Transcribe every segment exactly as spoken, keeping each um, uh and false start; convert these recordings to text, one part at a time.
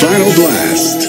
Final blast.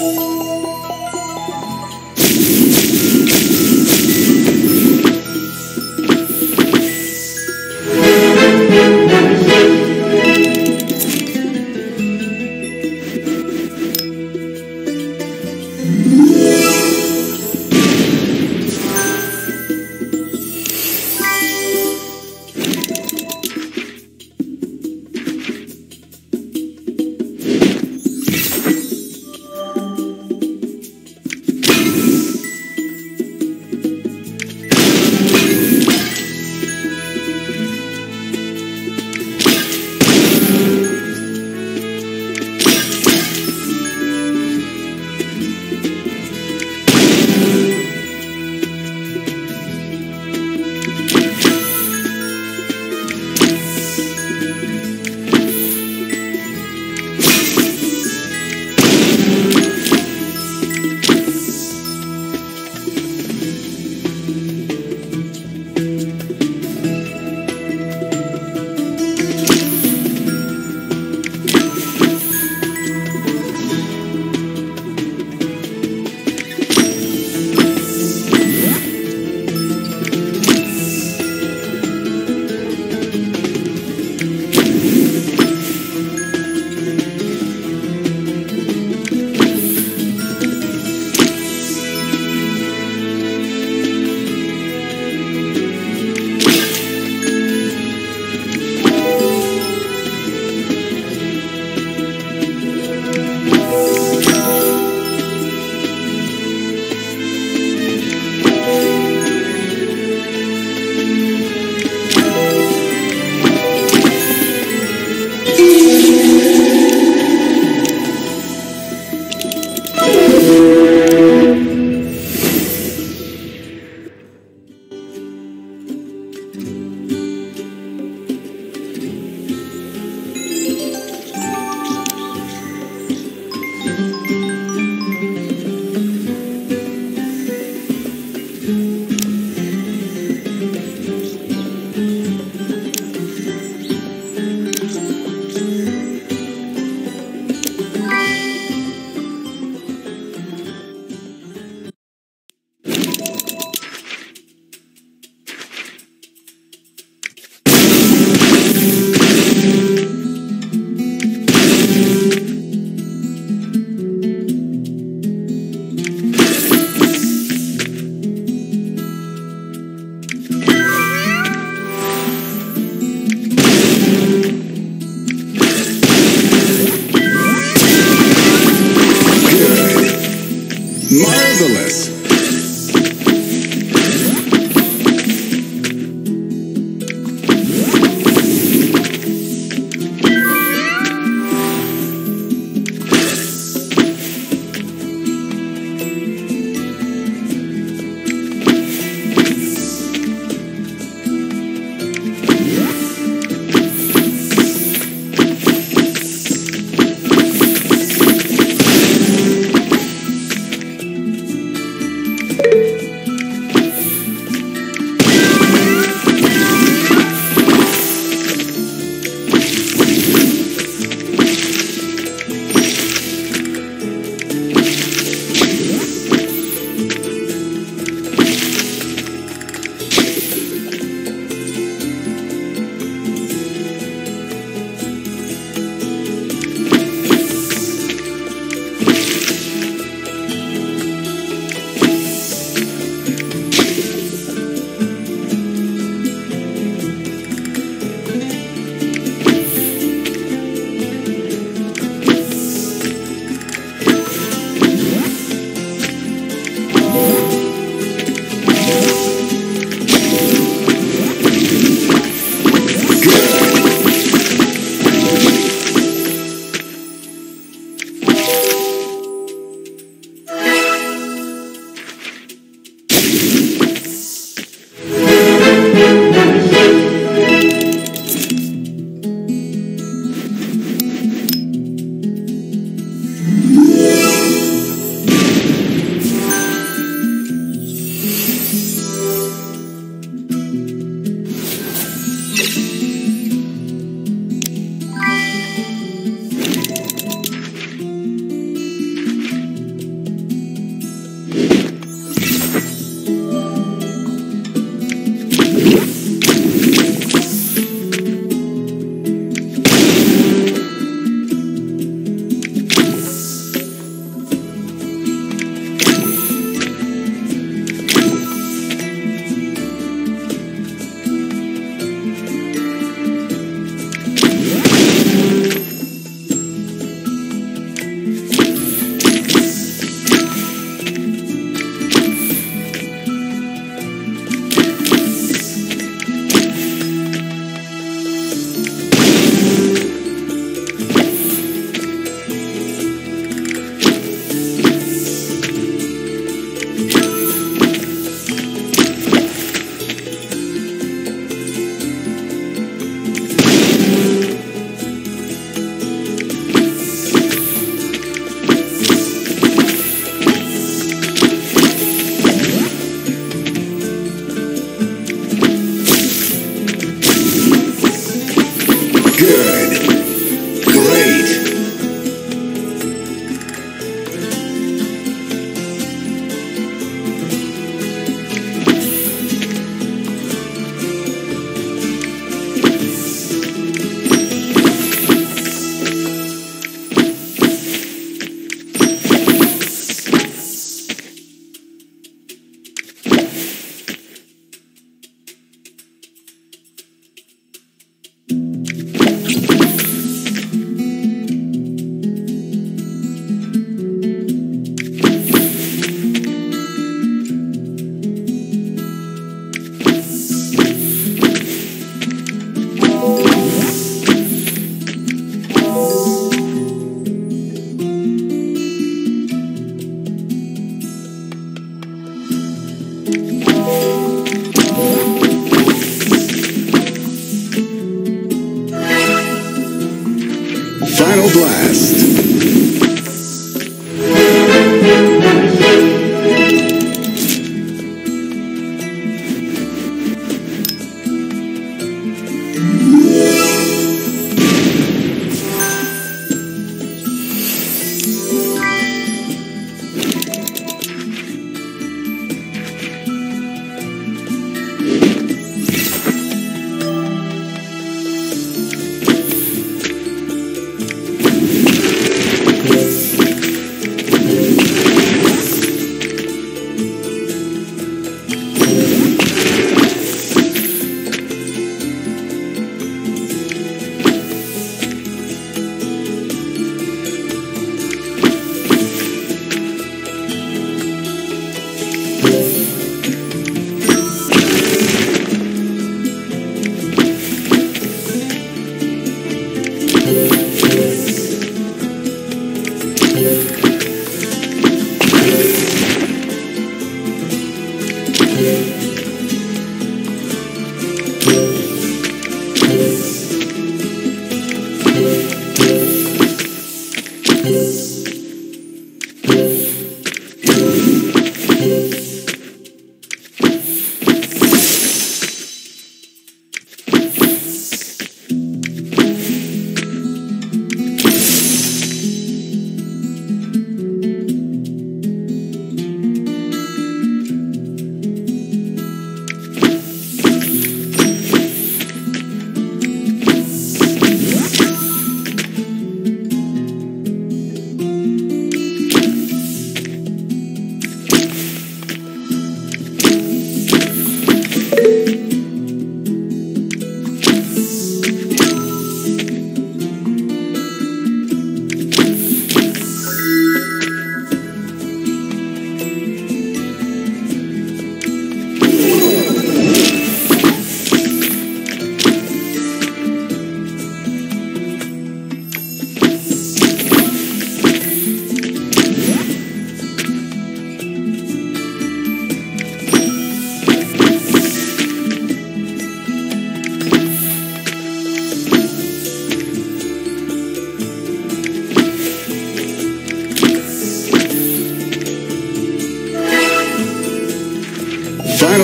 Final Blast. Final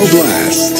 Blast.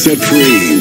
Supreme.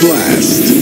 blast.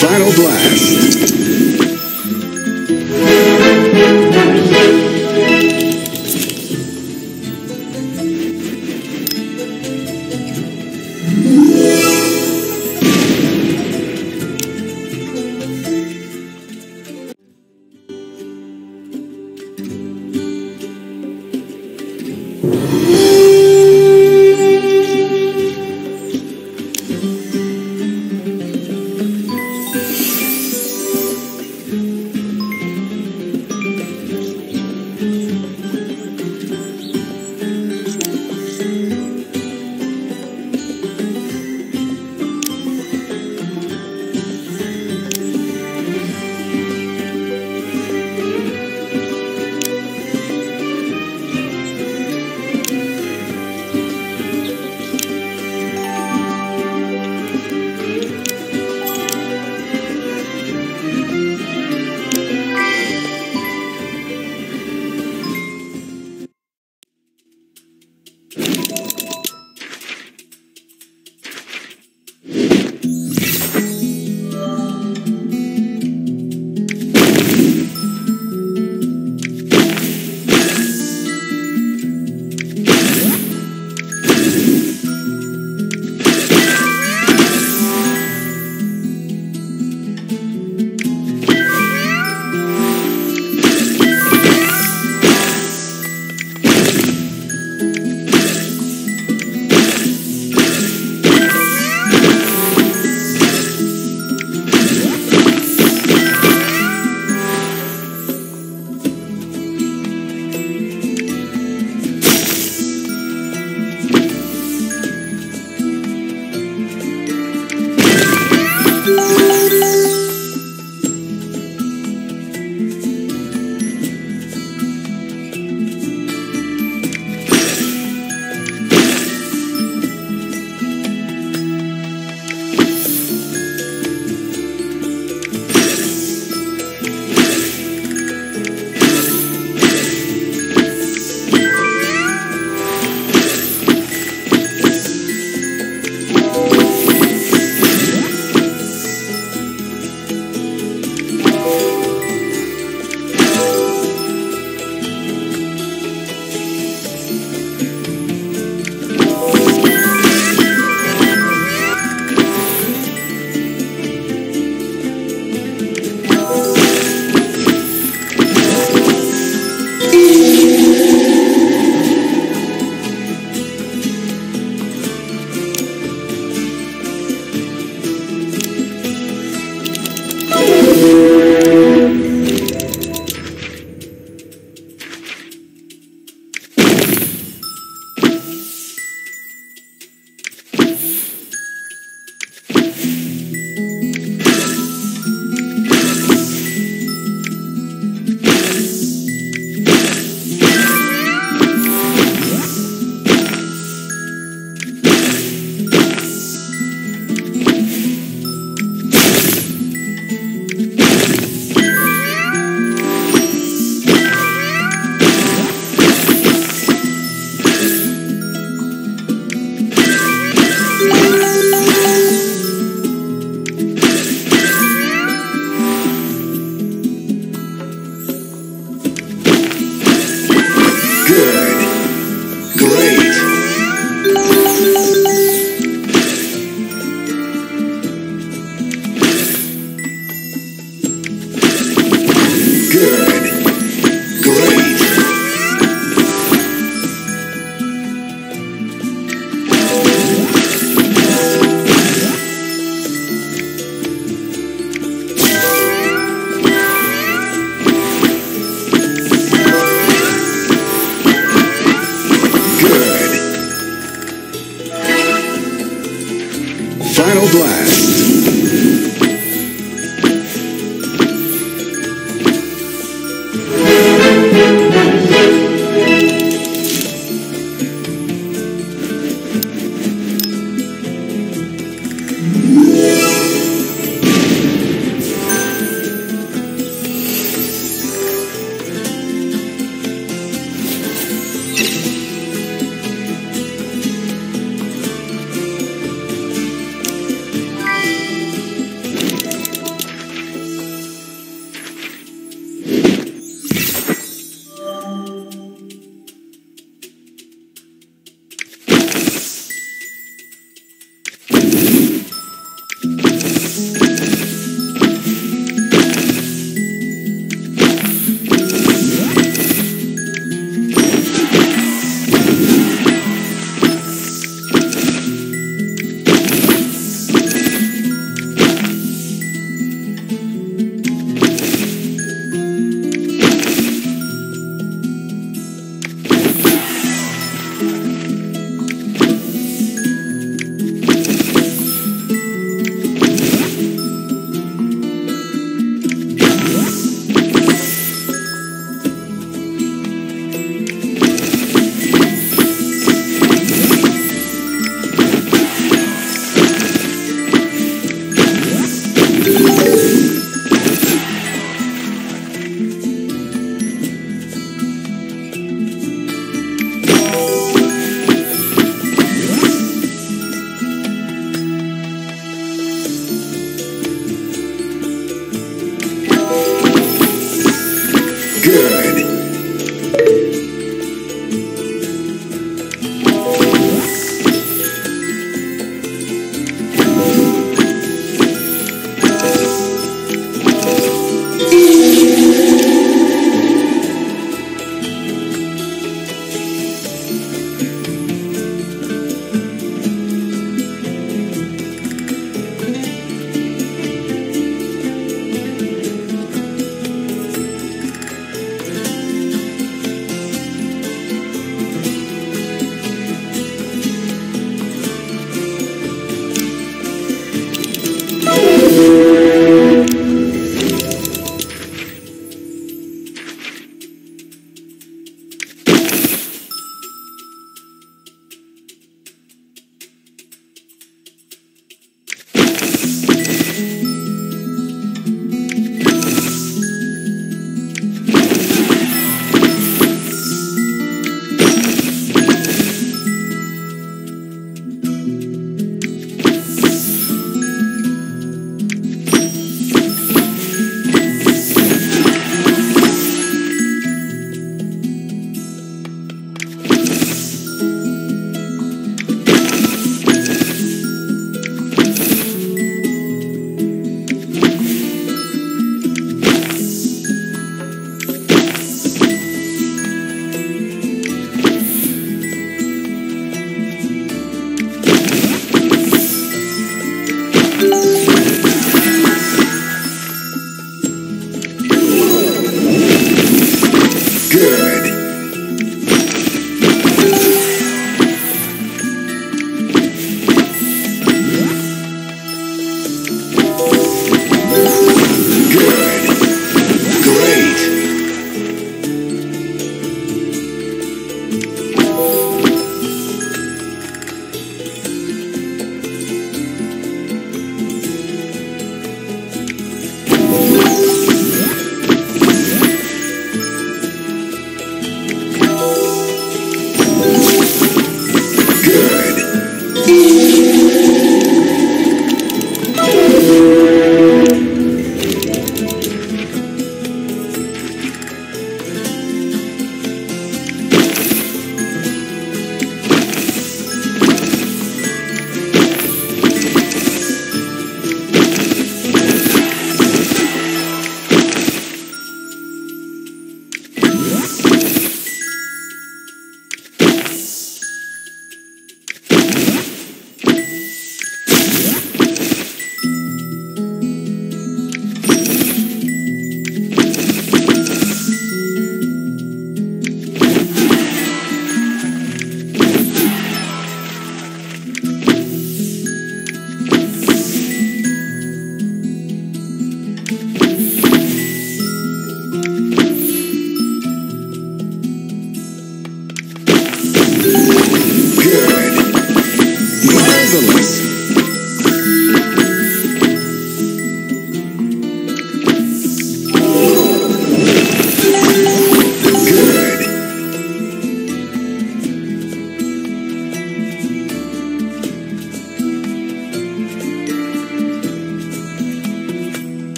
Final blast.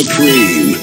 supreme.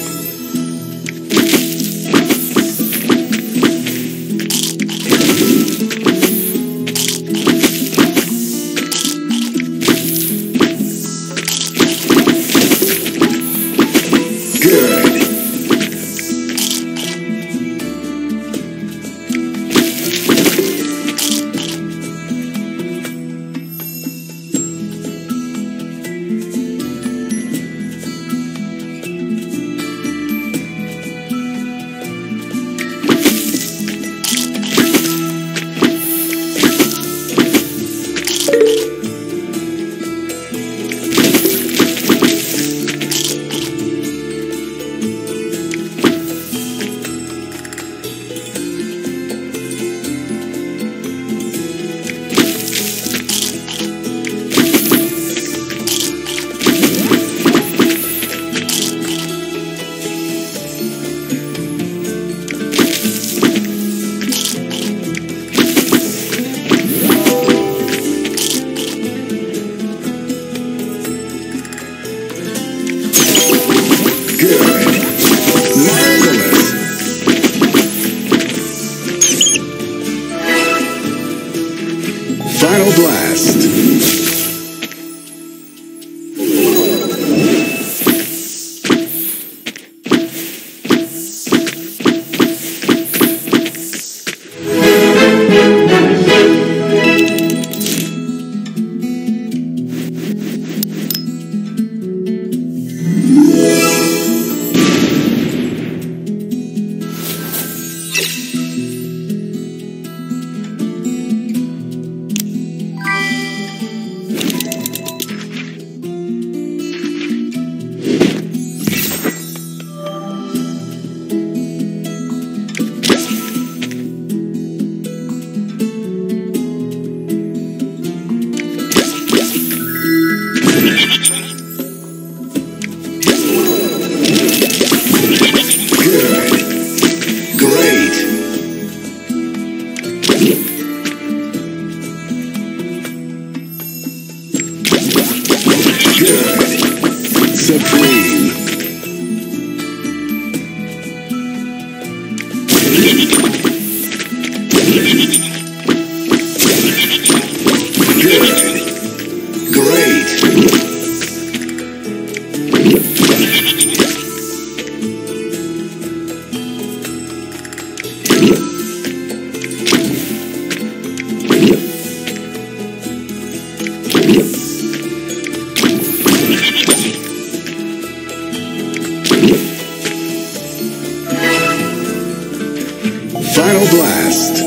Final blast. Final blast.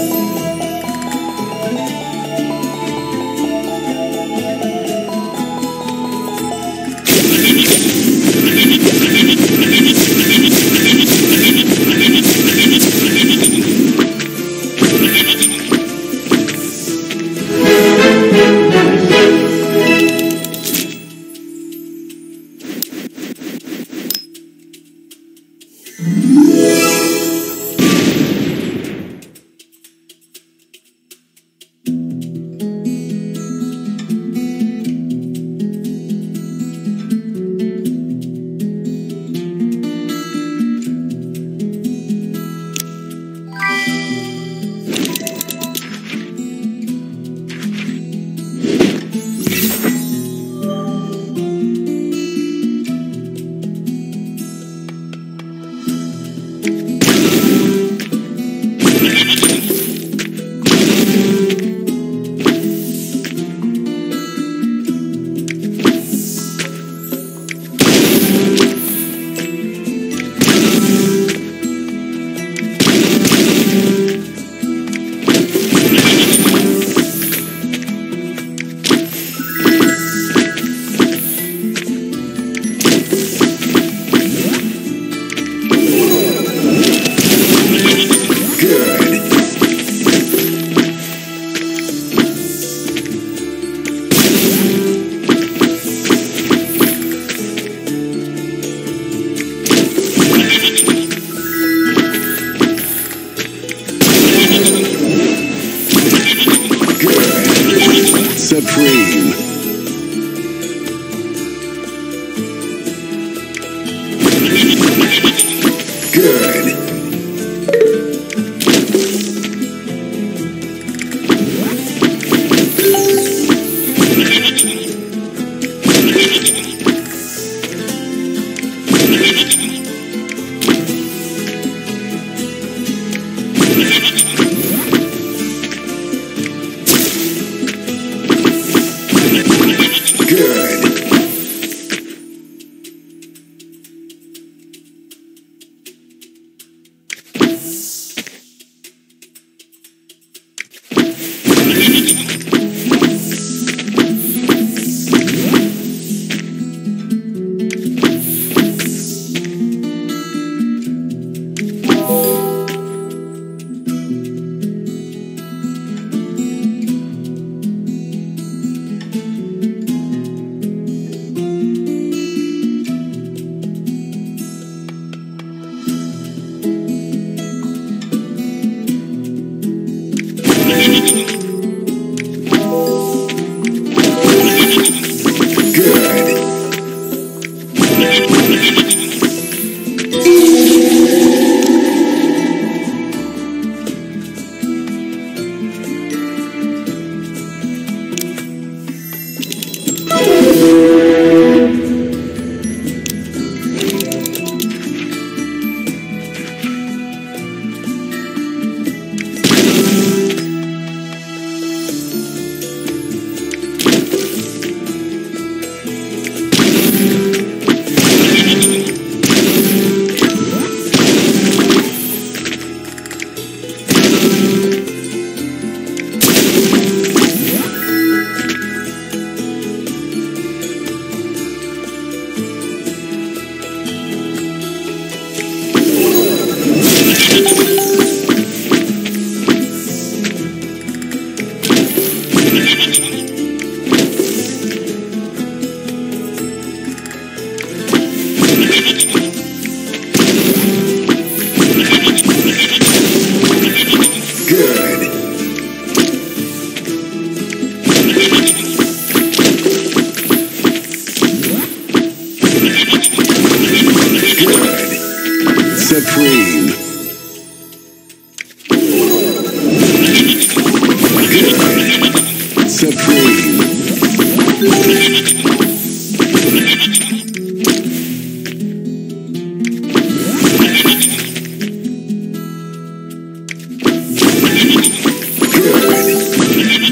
Supreme.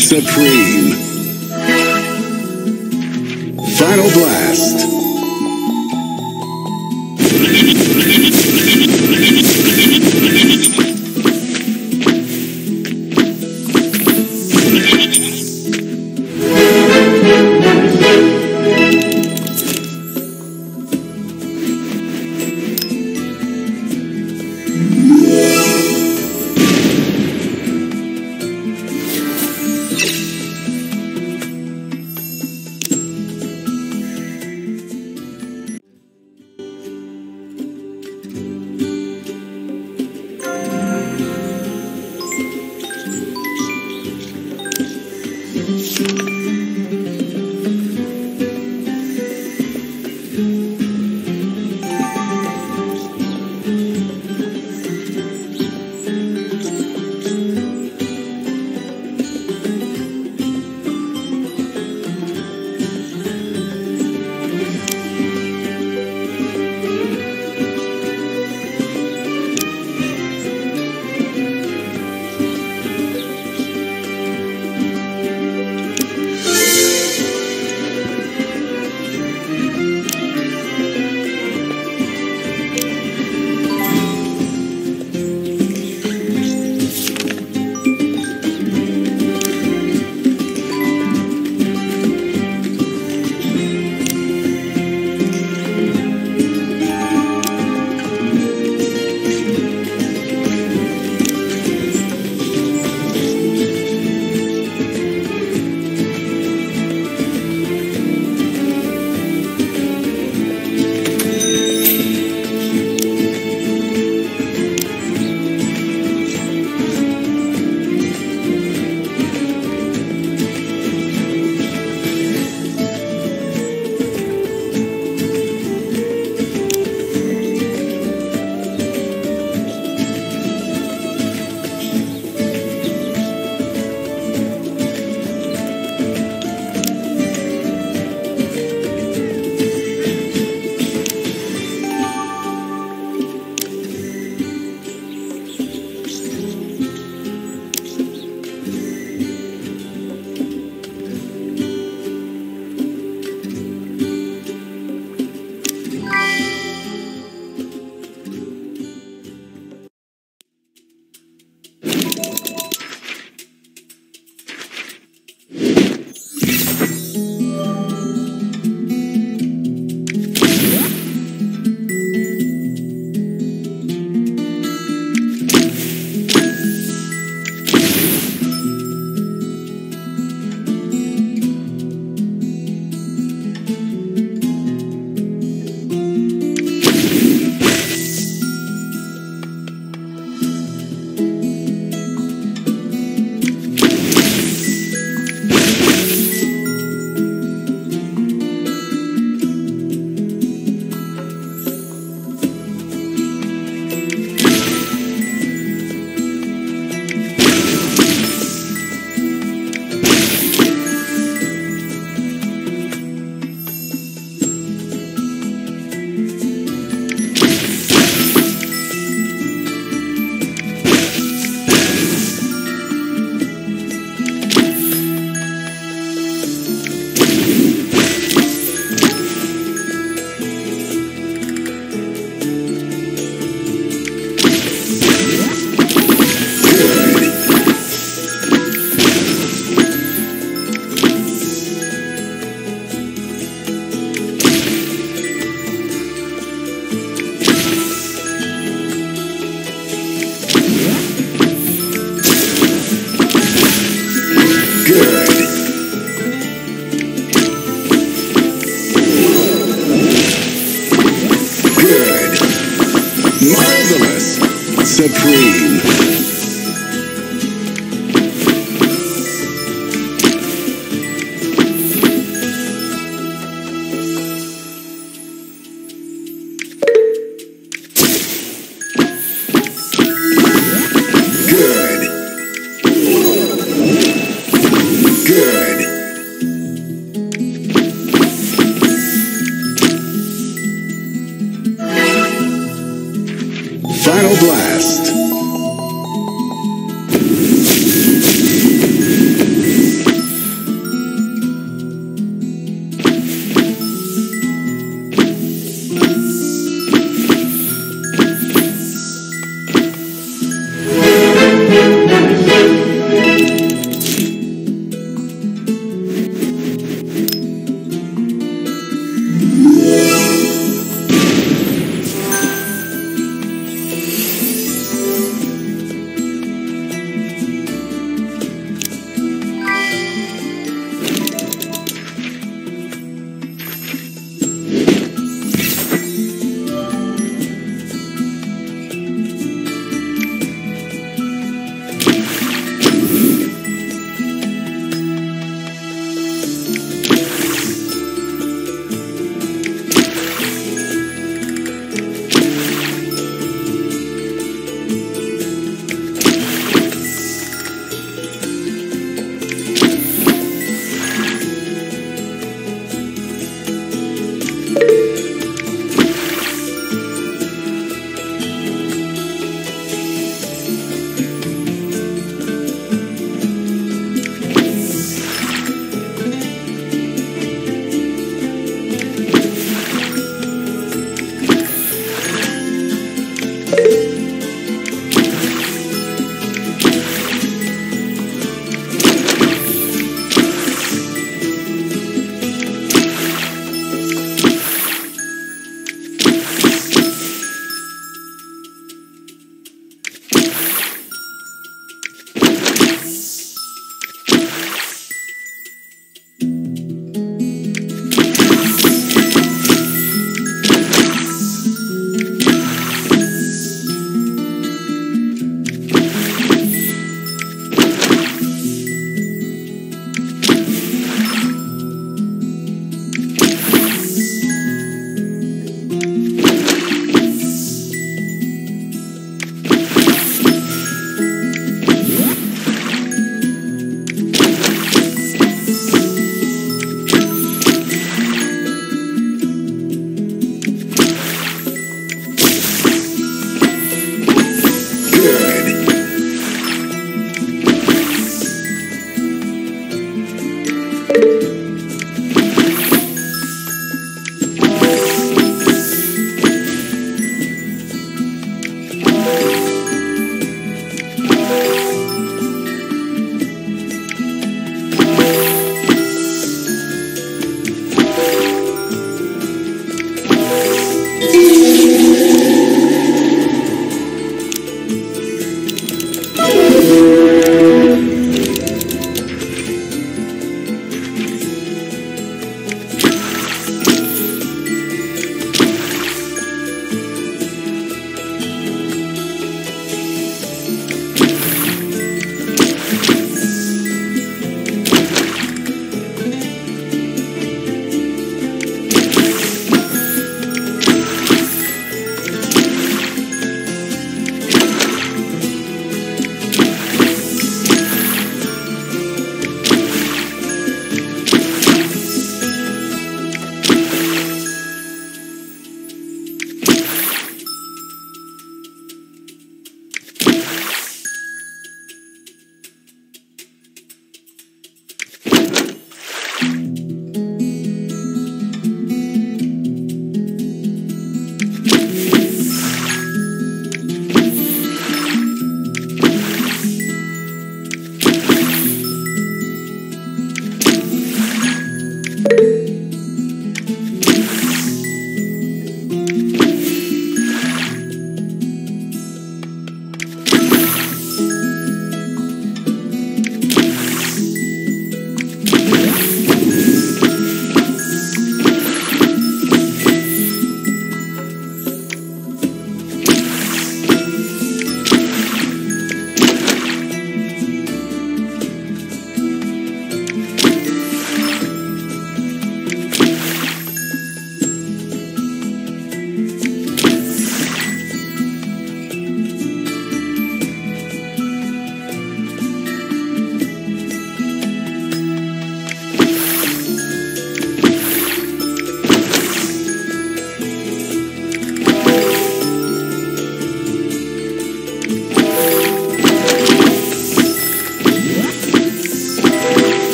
Supreme. Supreme. Final blast. Supreme.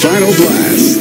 Final blast.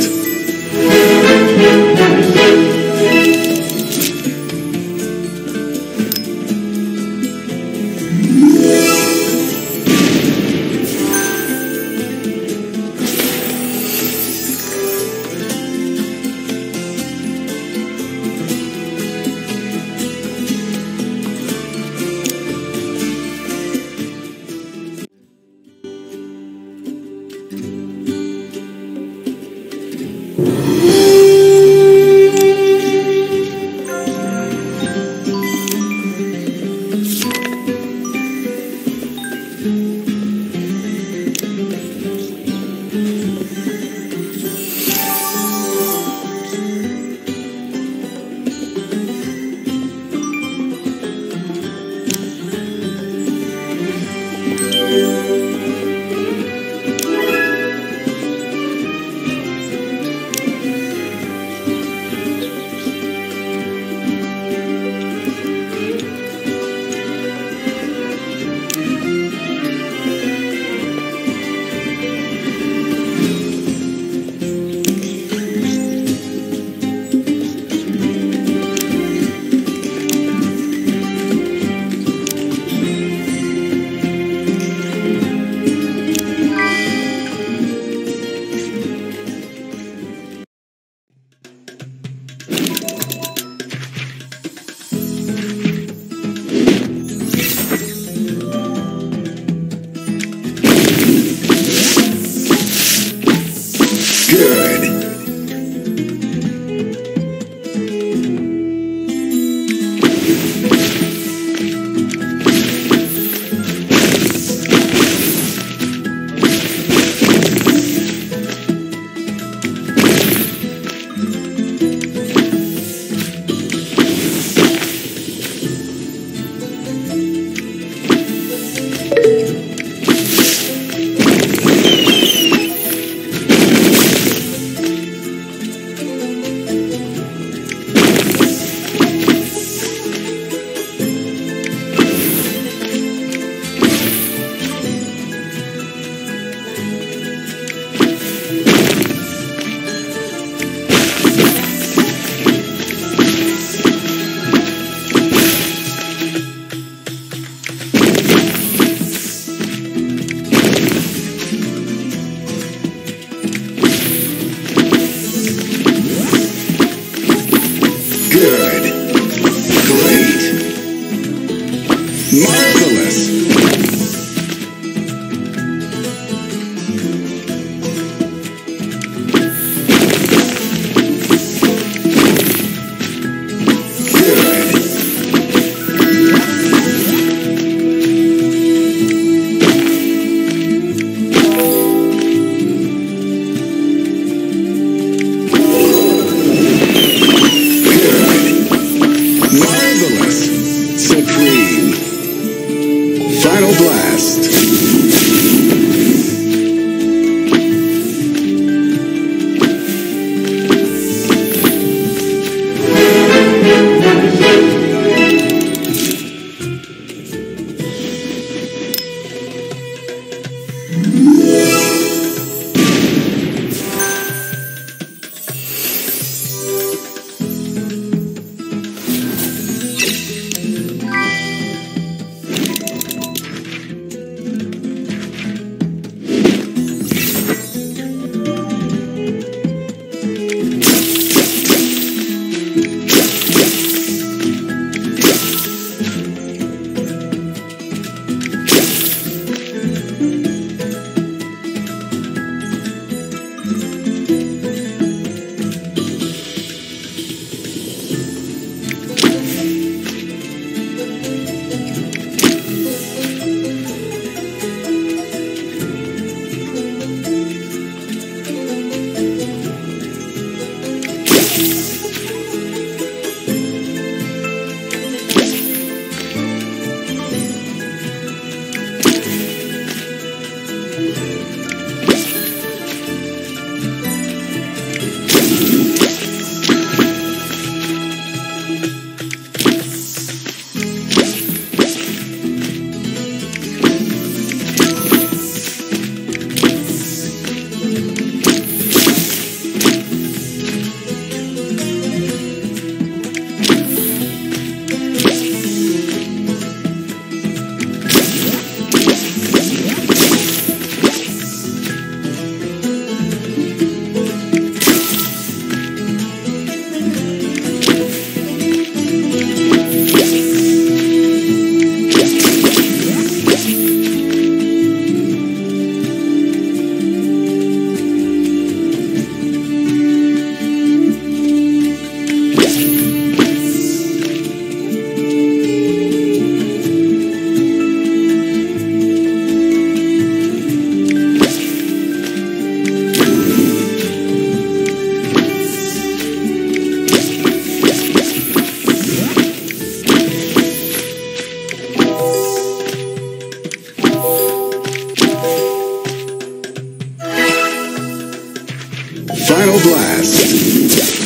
Blast.